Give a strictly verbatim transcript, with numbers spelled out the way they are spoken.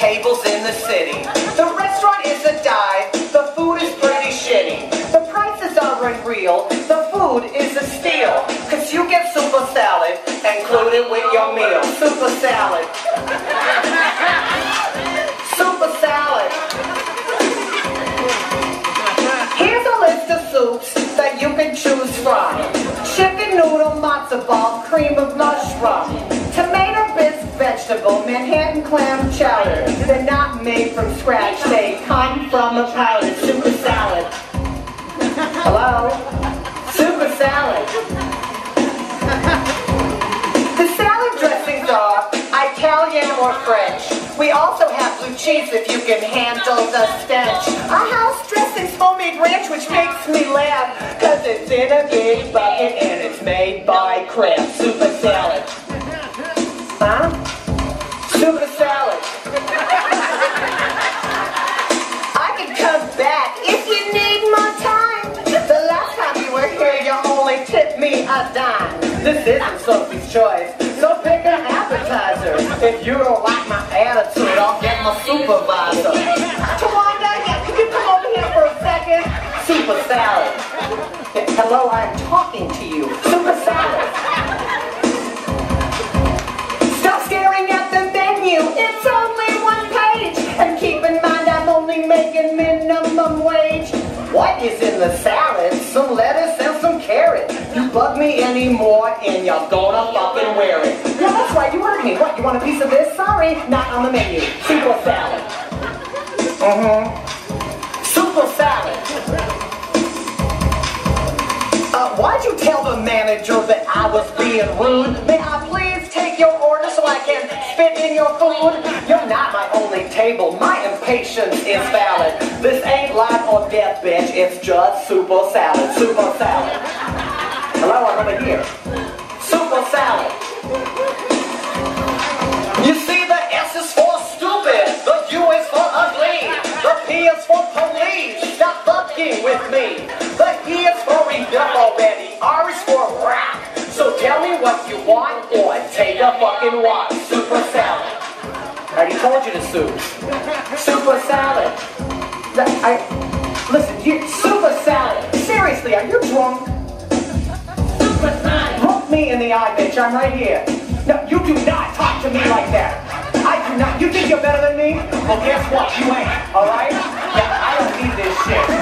tables in the city. The restaurant is a dive, the food is pretty shitty. The prices are unreal, the food is a steal. Cause you get super salad, include it with your meal. Super salad. Super salad. Here's a list of soups that you can choose from. Chicken noodle, matzo ball, cream of mushroom. Tomato bisque, vegetable, Manhattan clam chowder. They're not made from scratch, they come from a powder. Super salad. Hello? Super salad. The salad dressings are Italian or French. We also have blue cheese if you can handle the stench. Our house dressing's homemade ranch, which makes me laugh, cause it's in a big bucket and it's made by Kraft. Super salad. Huh? Super salad. I can come back if you need my time. The last time you were here, you only tipped me a dime. This isn't Sophie's Choice, so pick an appetizer. If you don't like my attitude, I'll get my supervisor. Tawanda, yeah, could you come over here for a second? Super salad. Hello, I'm talking to you. Super salad. It's only one page, and keep in mind I'm only making minimum wage. What is in the salad? Some lettuce and some carrot. You bug me anymore, and you're gonna fucking wear it. Yeah, that's right, you heard me. What, you want a piece of this? Sorry, not on the menu. Super salad. Mm-hmm. Super salad. Uh, why'd you tell the manager that I was being rude? May I please take your order so I can spit in your food? You're not my only table. My impatience is valid. This ain't life or death, bitch. It's just super salad. Super salad. Hello, I'm over here. Super salad. You see, the S is for stupid. The U is for ugly. The P is for police. Stop fucking with me. The E is for enough already, R is for rock. So tell me what you want or take a fucking walk. Super salad. I already told you to soup. Super salad. I, I, listen, you, super salad. Seriously, are you drunk? Super salad. Look me in the eye, bitch, I'm right here. No, you do not talk to me like that. I do not. You think you're better than me? Well, guess what? You ain't, alright? Yeah, I don't need this shit.